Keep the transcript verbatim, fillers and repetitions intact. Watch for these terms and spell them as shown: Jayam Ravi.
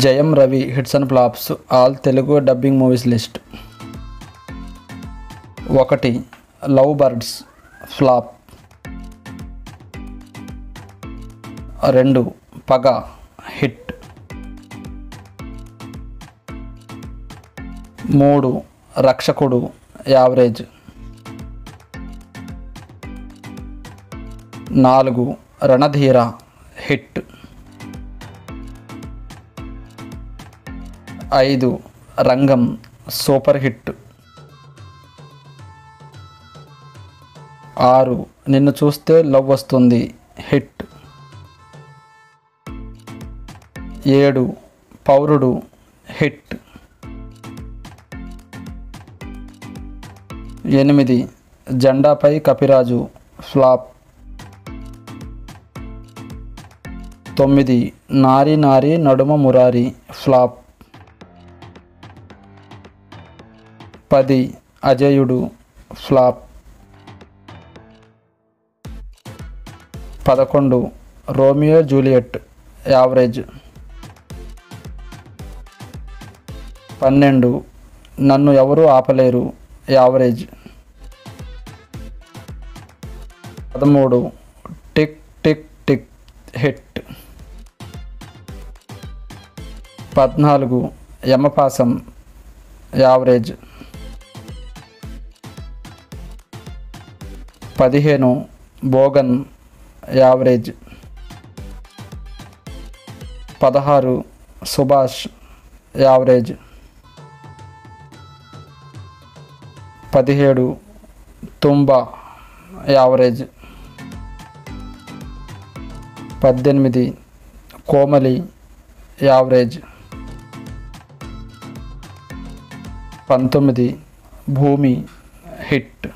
Jayam Ravi hits and flops all Telugu dubbing movies list. ఒకటి love birds flop. రెండు Paga hit. మూడు రక్షకుడు average. నాలుగు రణధీర హిట్. ఐదు రంగం సూపర్ హిట్. ఆరు నిన్ను చూస్తే లవ్ వస్తుంది హిట్. ఏడు పౌరుడు హిట్. ఎనిమిది జెండాపై కపిరాజు ఫ్లాప్. తొమ్మిది నారి నారి నడుమ మురారి ఫ్లాప్. పది అజేయుడు ఫ్లాప్. పదకొండు రోమియో జూలియట్ యావరేజ్. పన్నెండు నన్ను ఎవరూ ఆపలేరు యావరేజ్. పదమూడు టిక్ టిక్ టిక్ హిట్. పద్నాలుగు యమపాసం యావరేజ్. పదిహేను బోగన్ యావరేజ్. పదహారు సుభాష్ యావరేజ్. పదిహేడు తుంబా యావరేజ్. పద్దెనిమిది కోమలి యావరేజ్. పంతొమ్మిది భూమి హిట్.